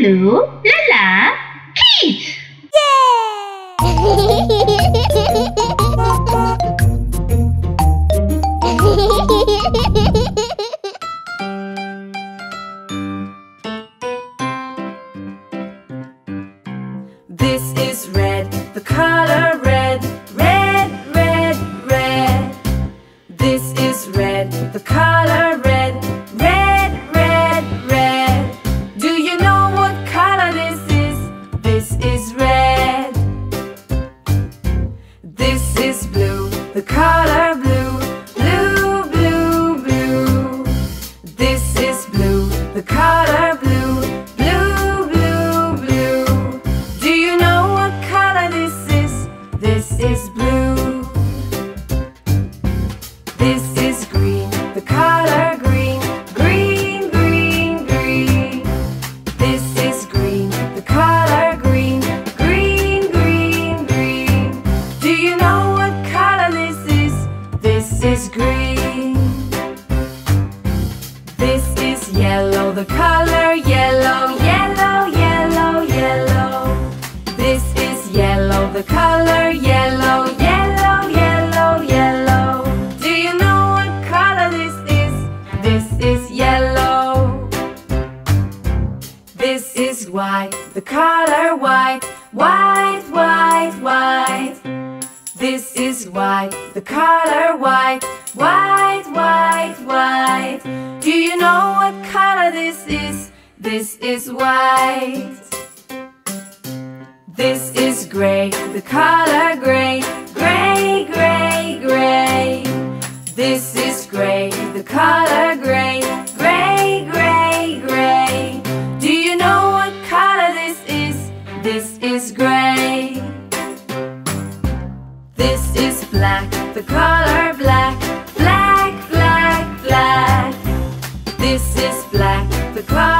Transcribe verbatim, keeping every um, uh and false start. Lulu, Lala, Kate! This is red, the color red, red, red, red. This is red, the color red, red, red, red. Do you know what color this is? This is red. This is blue, the color blue, blue, blue, blue. This is blue, the color blue. This is blue. This is green, the color green, green, green, green. This is green, the color green, green, green, green. Do you know what color this is? This is green. This is yellow, the color yellow, yellow, yellow, yellow. This is yellow, the color yellow. This is white, the color white, white, white, white. This is white, the color white, white, white, white. Do you know what color this is? This is white. This is gray, the color gray, gray, gray, gray. This is gray, the color gray, gray, gray, gray. This is gray. This is black, the color black, black, black, black. This is black, the color